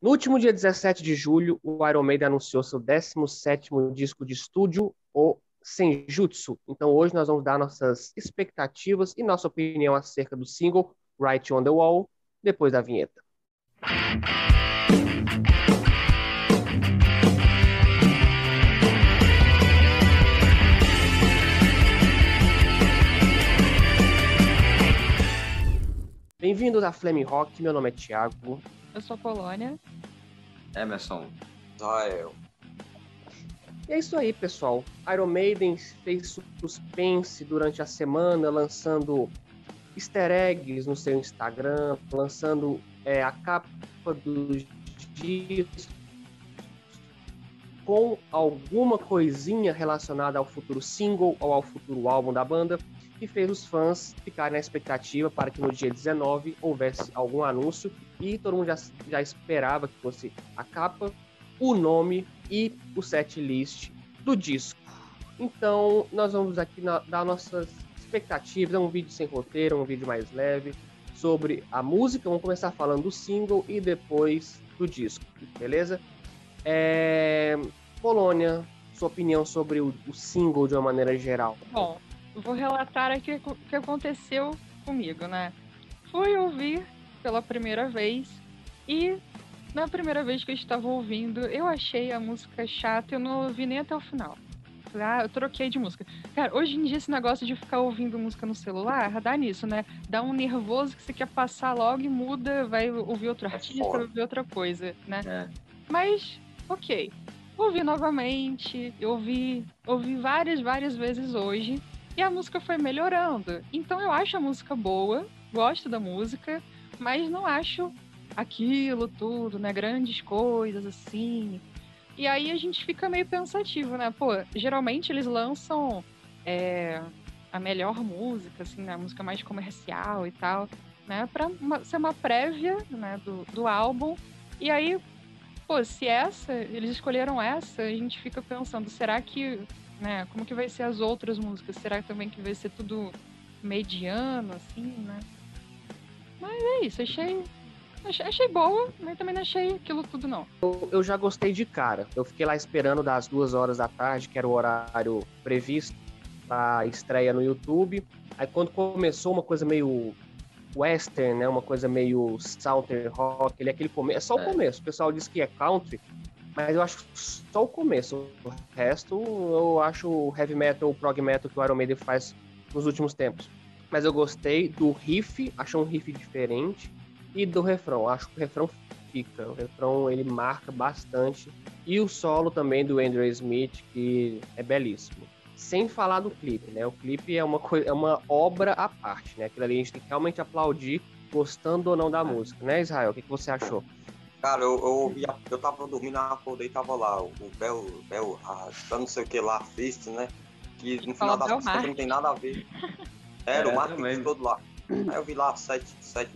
No último dia 17 de julho, o Iron Maiden anunciou seu 17º disco de estúdio, o Senjutsu. Então hoje nós vamos dar nossas expectativas e nossa opinião acerca do single Writing on the Wall, depois da vinheta. Bem-vindos a Flaming Rock, meu nome é Thiago. Eu sou a Polônia. Emerson. Israel. E é isso aí, pessoal. Iron Maiden fez suspense durante a semana, lançando easter eggs no seu Instagram, lançando a capa dos discos com alguma coisinha relacionada ao futuro single ou ao futuro álbum da banda, e fez os fãs ficarem na expectativa para que no dia 19 houvesse algum anúncio, e todo mundo já esperava que fosse a capa, o nome e o setlist do disco. Então, nós vamos aqui dar nossas expectativas. É um vídeo sem roteiro, é um vídeo mais leve sobre a música. Vamos começar falando do single e depois do disco, beleza? Polônia, sua opinião sobre o single de uma maneira geral. Bom, vou relatar aqui o que aconteceu comigo, né? Fui ouvir pela primeira vez e na primeira vez que eu estava ouvindo, eu achei a música chata e eu não ouvi nem até o final. Eu troquei de música. Cara, hoje em dia esse negócio de ficar ouvindo música no celular, dá nisso, né? Dá um nervoso que você quer passar logo e muda, vai ouvir outro artista, vai ouvir outra coisa, né? É. Mas, ok. Ouvi novamente, ouvi várias vezes hoje. E a música foi melhorando. Então eu acho a música boa, gosto da música, mas não acho aquilo tudo, né? Grandes coisas, assim. E aí a gente fica meio pensativo, né? Pô, geralmente eles lançam a melhor música, assim, né? A música mais comercial e tal, né? Pra ser uma prévia, né? Do álbum. E aí, pô, se eles escolheram essa, a gente fica pensando, será que... né? Como que vai ser as outras músicas? Será também que vai ser tudo mediano, assim, né? Mas é isso, achei boa, mas também não achei aquilo tudo, não. Eu já gostei de cara. Eu fiquei lá esperando das 14h, que era o horário previsto pra estreia no YouTube. Aí quando começou uma coisa meio western, né? Uma coisa meio southern rock, ele é aquele começo. É só o começo. O pessoal diz que é country, mas eu acho só o começo. O resto, eu acho o heavy metal, o prog metal que o Iron Maiden faz nos últimos tempos. Mas eu gostei do riff, achei um riff diferente, e do refrão. Acho que o refrão fica. O refrão, ele marca bastante. E o solo também do Adrian Smith, que é belíssimo. Sem falar do clipe, né? O clipe é uma obra à parte, né? Aquilo ali a gente tem que realmente aplaudir, gostando ou não da música, né, Israel? O que você achou? Cara, eu tava dormindo, acordei e tava lá, o Bel não sei o que lá, assiste, né? Que no final da música não tem nada a ver. Era o Martin todo lá. Aí eu vi lá 7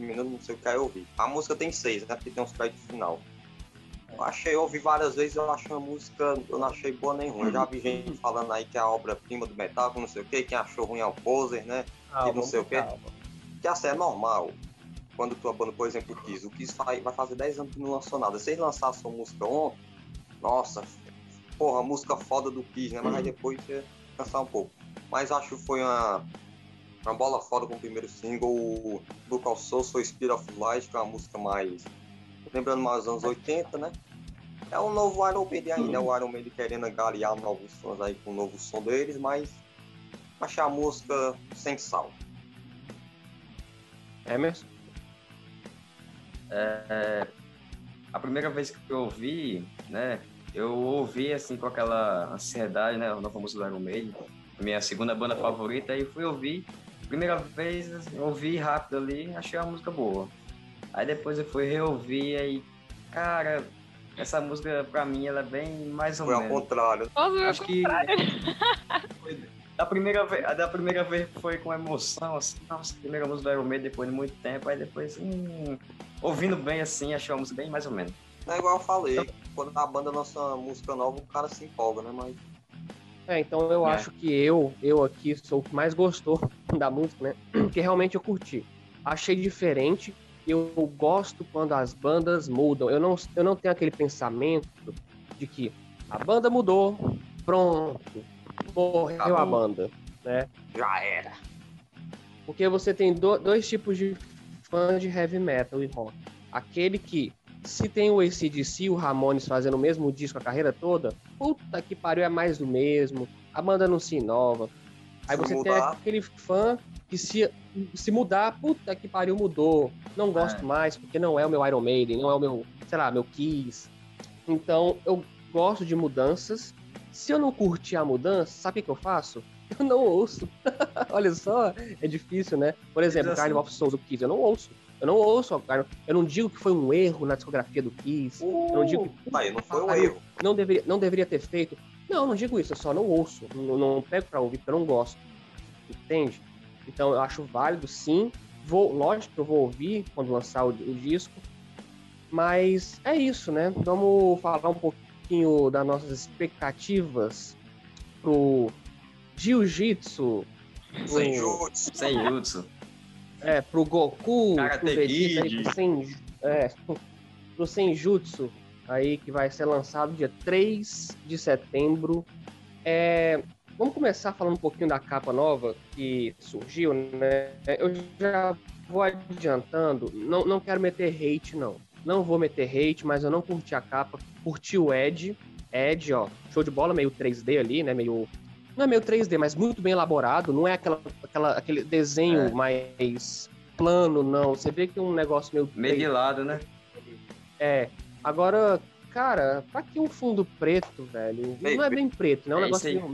minutos, não sei o que, aí eu ouvi. A música tem 6, né? Porque tem uns créditos final. Eu ouvi várias vezes, eu achei a música, eu não achei boa nem ruim. Eu já vi gente falando aí que é a obra-prima do metal, não sei o que, quem achou ruim é o poser, né? E não sei o que. Que assim, é normal. Quando tua banda, por exemplo, o Kiss vai fazer 10 anos que não lançou nada. Se eles lançaram sua música ontem, nossa, porra, música foda do Kiss, né? Mas aí depois ia cansar um pouco. Mas acho que foi uma bola foda com o primeiro single. O Book of Souls foi Speed of Life, que é uma música mais... lembrando mais dos anos 80, né? É um novo Iron Maiden ainda, o Iron Maiden querendo galear novos sons aí com o novo som deles, mas achei a música sem sal. Emerson? A primeira vez que eu ouvi, né, eu ouvi assim com aquela ansiedade, né, a nova música do Iron Maiden, minha segunda banda favorita, e fui ouvir, primeira vez assim, ouvi rápido ali, achei a música boa. Aí depois eu fui reouvir, aí, cara, essa música pra mim ela é bem mais ou menos. Foi ao contrário. Acho que da primeira vez foi com emoção, assim, nossa, primeira música do Iron Maiden depois de muito tempo, aí depois, ouvindo bem assim, achei a música bem mais ou menos. É igual eu falei, então, quando a banda lança uma música nova, o cara se empolga, né, mas... então eu acho que eu aqui sou o que mais gostou da música, né, porque realmente eu curti. Achei diferente, eu gosto quando as bandas mudam. Eu não tenho aquele pensamento de que a banda mudou, pronto, morreu a banda, né? Já era. Porque você tem dois tipos de fãs de heavy metal e rock. Aquele que, se tem o ACDC e o Ramones fazendo o mesmo disco a carreira toda, puta que pariu, é mais do mesmo, a banda não se inova. Aí você tem aquele fã que se mudar, puta que pariu, mudou. Não gosto mais, porque não é o meu Iron Maiden, não é o meu, sei lá, meu Kiss. Então, eu gosto de mudanças. Se eu não curtir a mudança, sabe o que eu faço? Eu não ouço. Olha só, é difícil, né? Por exemplo, é assim. Carnival of Souls do Kiss, eu não ouço. Eu não digo que foi um erro na discografia do Kiss. Eu não digo que... não foi um erro. Não deveria ter feito. Não digo isso, eu só não ouço. Não pego pra ouvir, porque eu não gosto. Entende? Então, eu acho válido, sim. Lógico que eu vou ouvir quando lançar o disco. Mas é isso, né? Vamos falar um pouquinho das nossas expectativas pro Jiu-Jitsu. Senjutsu. Pro Goku, pro Vegeta, pro Senjutsu, aí que vai ser lançado dia 3 de setembro. Vamos começar falando um pouquinho da capa nova que surgiu, né? Eu já vou adiantando, não quero meter hate, não. Não vou meter hate, mas eu não curti a capa, curti o Eddie, ó, show de bola, meio 3D ali, né, meio... Não é meio 3D, mas muito bem elaborado. Não é aquele desenho mais plano, não. Você vê que é um negócio meio... Meio de lado, né? Agora, cara, pra que um fundo preto, velho? Não é bem preto, né? É um negócio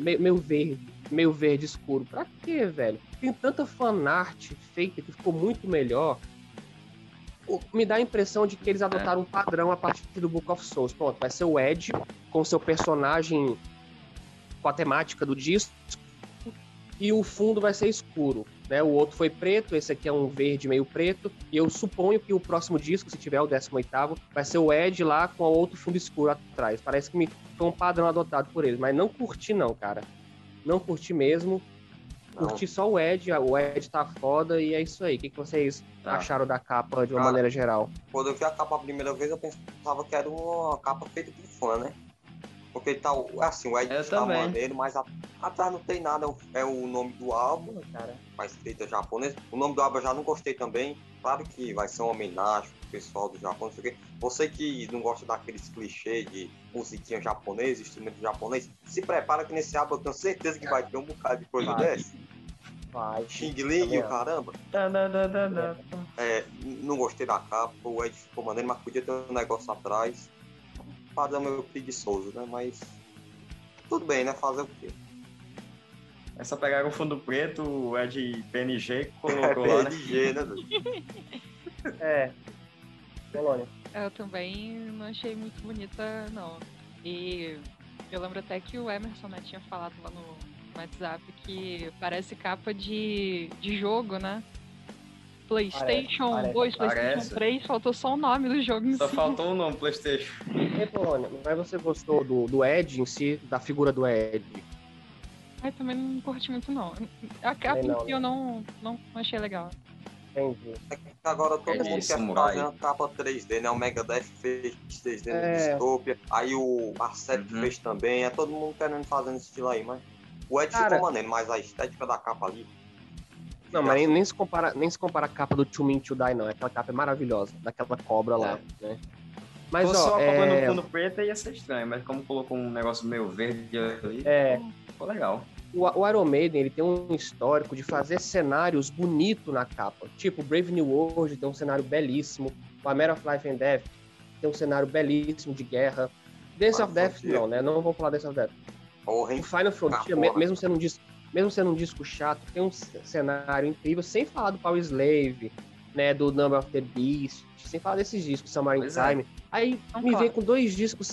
meio verde escuro. Pra quê, velho? Tem tanta fanart feita que ficou muito melhor. Me dá a impressão de que eles adotaram um padrão a partir do Book of Souls. Pronto, vai ser o Eddie com seu personagem... com a temática do disco, e o fundo vai ser escuro, né? O outro foi preto, esse aqui é um verde meio preto, e eu suponho que o próximo disco, se tiver o 18º, vai ser o Ed lá com o outro fundo escuro atrás. Parece que foi um padrão adotado por eles, mas não curti não, cara. Não curti mesmo. Não. Curti só o Ed, tá foda, e é isso aí. O que vocês acharam da capa de uma maneira geral? Quando eu vi a capa a primeira vez, eu pensava que era uma capa feita por fã, né? Porque ele tá, assim, o Ed tá maneiro, mas atrás não tem nada, é o nome do álbum, cara, mais feita japonês. O nome do álbum eu já não gostei também, claro que vai ser uma homenagem pro pessoal do Japão, não sei o quê. Você que não gosta daqueles clichês de musiquinha japonesa, instrumento japonês, se prepara que nesse álbum eu tenho certeza que vai ter um bocado de coisa dessa. Xing Ling, caramba. Não gostei da capa, o Ed ficou maneiro, mas podia ter um negócio atrás. Padrão meio preguiçoso, né? Mas tudo bem, né? Fazer o quê? É só pegar o fundo preto, é de PNG que colocou lá, né? PNG, né? Polônia. Eu também não achei muito bonita, não. E eu lembro até que o Emerson, né, tinha falado lá no WhatsApp que parece capa de jogo, né? PlayStation 2, PlayStation 3, faltou só o nome do jogo em si. Só faltou o nome, PlayStation. E aí, Polônia, mas você gostou do Ed em si, da figura do Ed? Eu também não curti muito, não. A capa em si eu não achei legal. Entendi. Agora todo mundo quer fazer uma capa 3D, né? O Megadeth fez 3D no Distopia, aí o Arcep fez também, todo mundo querendo fazer nesse estilo aí, mas... O Ed ficou maneiro, mas a estética da capa ali... Não, mas nem se compara a capa do Too Many to Die, não. Aquela capa é maravilhosa, daquela cobra lá, né? Mas, só a cobra no fundo preto ia ser estranho, mas como colocou um negócio meio verde ali, ficou legal. O Iron Maiden, ele tem um histórico de fazer cenários bonitos na capa. Tipo, Brave New World tem um cenário belíssimo, o Empire of Life and Death tem um cenário belíssimo de guerra. Dance of Death, não, né? Não vou falar Dance of Death. O Final Frontier, mesmo sendo um disco chato, tem um cenário incrível, sem falar do Power Slave, né, do Number of the Beast, sem falar desses discos, Somewhere in Time. Aí vem com dois discos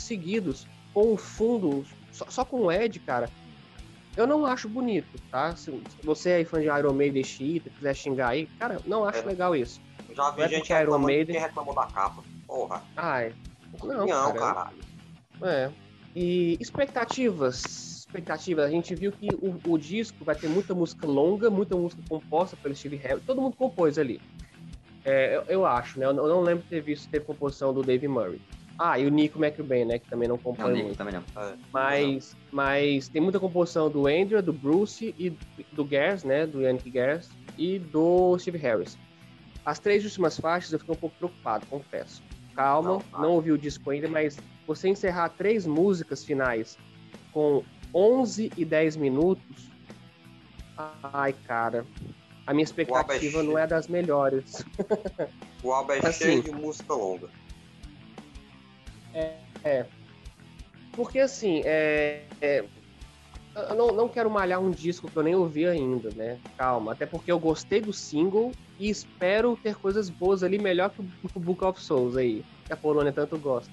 seguidos, com um fundo, só com o Ed, cara, eu não acho bonito, tá? Se você é fã de Iron Maiden, xiita, quiser xingar aí, cara, não acho legal isso. Eu já vi gente que reclamou da capa, porra. Não, caralho. E expectativas, a gente viu que o disco vai ter muita música longa, muita música composta pelo Steve Harris, todo mundo compôs ali. Eu acho, né? Eu não lembro de ter visto ter composição do Dave Murray. Ah, e o Nicko McBrain, né? Que também não compõe muito. Nicko também não. Mas tem muita composição do Adrian, do Bruce e do Gers, né? Do Janick Gers e do Steve Harris. As três últimas faixas eu fiquei um pouco preocupado, confesso. Calma, não ouvi o disco ainda, mas você encerrar três músicas finais com 11 e 10 minutos... Ai, cara... A minha expectativa não é das melhores. O álbum é cheio de música longa. Porque assim, eu não quero malhar um disco que eu nem ouvi ainda, né? Calma. Até porque eu gostei do single e espero ter coisas boas ali, melhor que o Book of Souls aí, que a Polônia tanto gosta.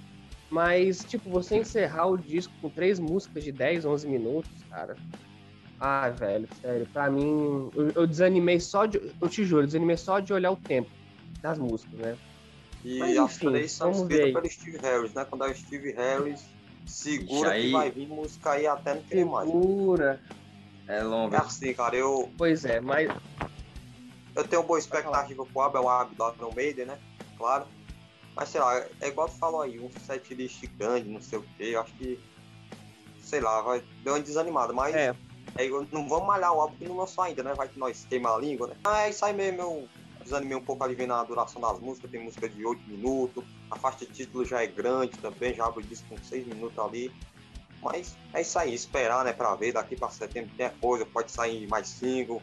Mas, tipo, você encerrar o disco com três músicas de 10, 11 minutos, cara... Ah, velho, sério, pra mim... Eu desanimei só de... Eu te juro, desanimei só de olhar o tempo das músicas, né? E mas, enfim, as três são escritas pelo Steve Harris, né? Quando é o Steve Harris, segura aí... que vai vir música aí até não tem mais. Segura. É longa. É assim, cara, eu... Pois é, mas... Eu tenho boa expectativa pro álbum, é o álbum do Iron Maiden, né? Claro. Mas, sei lá, é igual tu falou aí, um setlist grande, não sei o quê, eu acho que... Sei lá, vai... Deu uma desanimada, mas... É. É, não vamos malhar o álbum que não lançou ainda, né? Vai que nós queima a língua, né? Ah, é isso aí mesmo, eu desanimei um pouco ali vendo a duração das músicas. Tem música de 8 minutos, a faixa de título já é grande também, já abre o disco com 6 minutos ali. Mas é isso aí, esperar, né? Pra ver, daqui pra setembro tem coisa, pode sair mais single.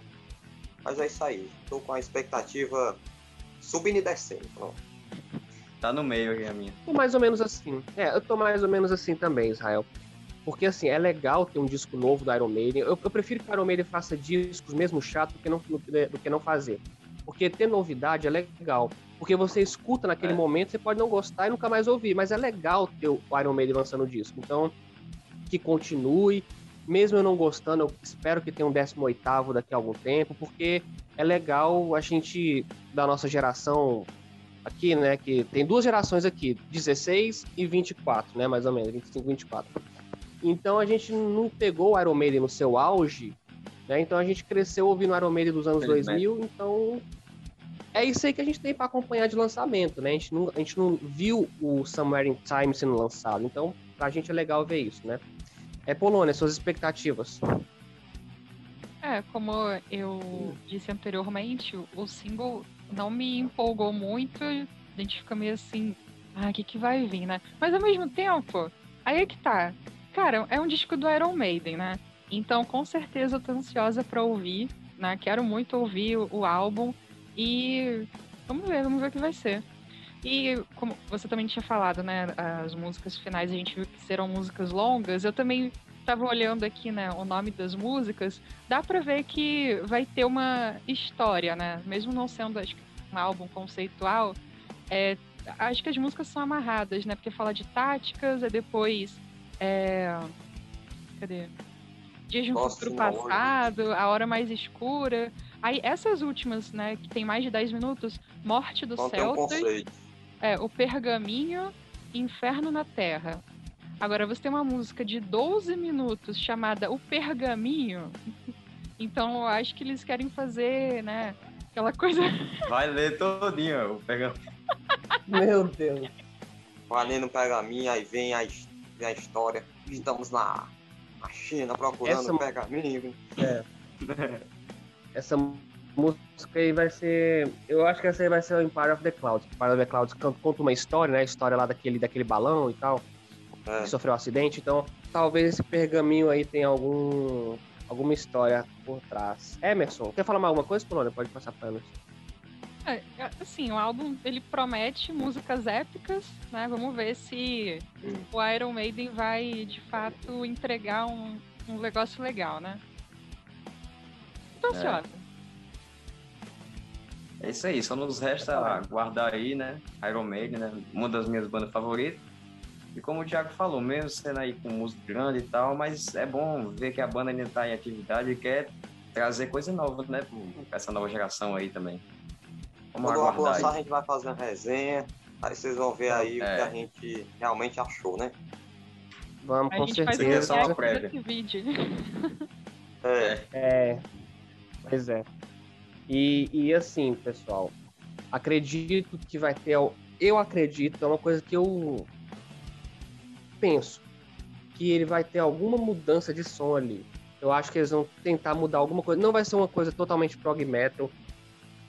Mas é isso aí, tô com a expectativa subindo e descendo, pronto. Tá no meio aqui a minha. Tô mais ou menos assim, eu tô mais ou menos assim também, Israel. Porque, assim, é legal ter um disco novo do Iron Maiden. Eu prefiro que o Iron Maiden faça discos mesmo chato do que não fazer. Porque ter novidade é legal. Porque você escuta naquele momento, você pode não gostar e nunca mais ouvir. Mas é legal ter o Iron Maiden lançando o disco. Então, que continue. Mesmo eu não gostando, eu espero que tenha um 18º daqui a algum tempo. Porque é legal a gente, da nossa geração aqui, né? Que tem duas gerações aqui, 16 e 24, né? Mais ou menos, 25 e 24. Então a gente não pegou o Iron Maiden no seu auge, né? Então a gente cresceu ouvindo o Iron Maiden dos anos 2000, então é isso aí que a gente tem para acompanhar de lançamento, né? A gente não viu o Somewhere in Time sendo lançado, então pra gente é legal ver isso, né? Polônia, suas expectativas? Como eu disse anteriormente, o single não me empolgou muito, a gente fica meio assim, o que vai vir, né? Mas ao mesmo tempo, aí é que tá. Cara, é um disco do Iron Maiden, né? Então, com certeza, eu tô ansiosa pra ouvir, né? Quero muito ouvir o álbum e vamos ver o que vai ser. E, como você também tinha falado, né? As músicas finais a gente viu que serão músicas longas. Eu também tava olhando aqui, né? O nome das músicas. Dá pra ver que vai ter uma história, né? Mesmo não sendo um álbum conceitual, acho que as músicas são amarradas, né? Porque fala de táticas, depois... Cadê? Dias de um futuro passado, a hora mais escura. Aí essas últimas, né, que tem mais de 10 minutos, Morte do Celtas, O Pergaminho, Inferno na Terra. Agora você tem uma música de 12 minutos chamada O Pergaminho. Então eu acho que eles querem fazer, né, aquela coisa. Vai ler todinho o pergaminho. Meu Deus. Vai ler no pergaminho, aí vem a história. Estamos na China procurando o pergaminho. Essa música aí vai ser... Eu acho que essa aí vai ser o Empire of the Cloud. O Empire of the Cloud conta uma história, né? A história lá daquele balão e tal. Que sofreu um acidente. Então, talvez esse pergaminho aí tenha alguma história por trás. Emerson, quer falar mais alguma coisa, Polônia? Pode passar para Emerson. Assim, o álbum, ele promete músicas épicas, né? Vamos ver se o Iron Maiden vai, de fato, entregar um negócio legal, né? Tô ansiosa. É isso aí, só nos resta aguardar aí, né? Iron Maiden, né? Uma das minhas bandas favoritas. E como o Thiago falou, mesmo sendo aí com música grande e tal, mas é bom ver que a banda ainda tá em atividade e quer trazer coisa nova, né? Pra essa nova geração aí também. Quando eu lançar, a gente vai fazer uma resenha, aí vocês vão ver aí o que a gente realmente achou, né? Vamos, com certeza. Faz uma prévia. Pois é. E assim, pessoal, Acredito que vai ter... Eu acredito, é uma coisa que eu penso, que ele vai ter alguma mudança de som ali. Eu acho que eles vão tentar mudar alguma coisa. Não vai ser uma coisa totalmente prog metal.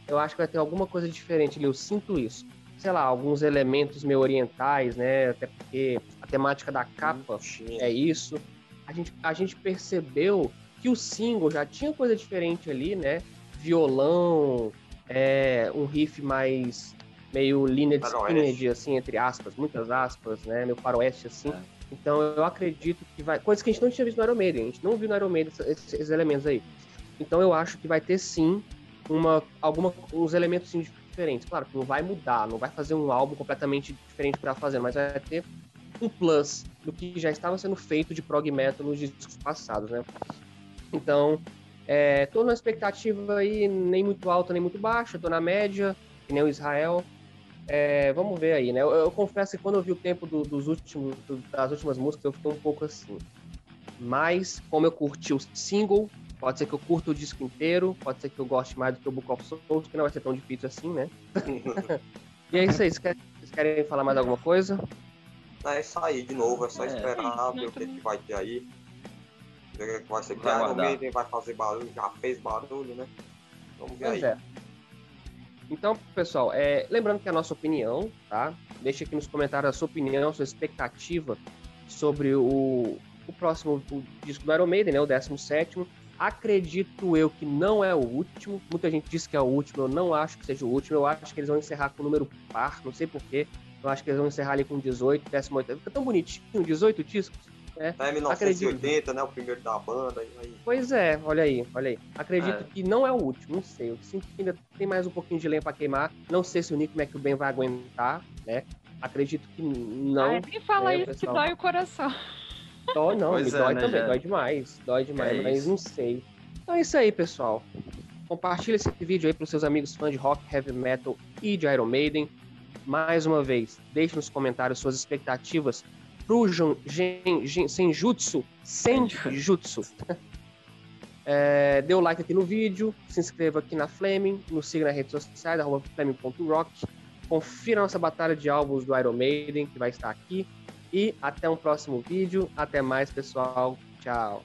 Eu acho que vai ter alguma coisa diferente ali. Eu sinto isso. Sei lá, alguns elementos meio orientais, né? Até porque a temática da capa é isso. A gente percebeu que o single já tinha coisa diferente ali, né? Violão, um riff mais meio Lynyrd Skynyrd, assim, entre aspas, muitas aspas, né? Meio faroeste, assim. É. Então eu acredito que vai... Coisas que a gente não tinha visto no Iron Maiden. A gente não viu no Iron Maiden esses elementos aí. Então eu acho que vai ter, sim, uns elementos sim, diferentes. Claro que não vai mudar, não vai fazer um álbum completamente diferente para fazer, mas vai ter um plus do que já estava sendo feito de prog metal nos discos passados, né? Então, tô numa expectativa aí, nem muito alta, nem muito baixa, tô na média, que nem o Israel. Vamos ver aí, né? Eu confesso que quando eu vi o tempo das últimas músicas, eu fiquei um pouco assim. Mas, como eu curti o single, pode ser que eu curta o disco inteiro, pode ser que eu goste mais do que o Book of Souls, que não vai ser tão difícil assim, né? E é isso aí, vocês querem falar mais alguma coisa? É isso aí, de novo, é só esperar ver o que vai ter aí. Ver o que vai ser. Vai Iron Maiden vai fazer barulho, já fez barulho, né? Vamos ver aí. Então, pessoal, lembrando que é a nossa opinião, tá? Deixa aqui nos comentários a sua opinião, a sua expectativa sobre o próximo disco do Iron Maiden, né? O 17º. Acredito eu que não é o último. Muita gente diz que é o último. Eu não acho que seja o último. Eu acho que eles vão encerrar com o número par. Não sei porquê. Eu acho que eles vão encerrar ali com 18, 18. Fica tão bonitinho, 18 discos. Né? É 1980, né? O primeiro da banda. Aí. Pois é, olha aí. Acredito que não é o último, não sei. Eu sinto que ainda tem mais um pouquinho de lenha pra queimar. Não sei se o Nicko McBrain vai aguentar, né? Acredito que não. Nem fala isso, pessoal, que dói o coração. Dói não, pois me dói, né, também, dói demais, mas não sei. Então é isso aí, pessoal. Compartilha esse vídeo aí pros seus amigos fãs de rock, heavy metal e de Iron Maiden. Mais uma vez, deixe nos comentários suas expectativas pro Senjutsu. Dê o like aqui no vídeo, se inscreva aqui na Flaming, nos siga nas redes sociais, @flaming.rock. Confira a nossa batalha de álbuns do Iron Maiden, que vai estar aqui. E até um próximo vídeo. Até mais, pessoal. Tchau.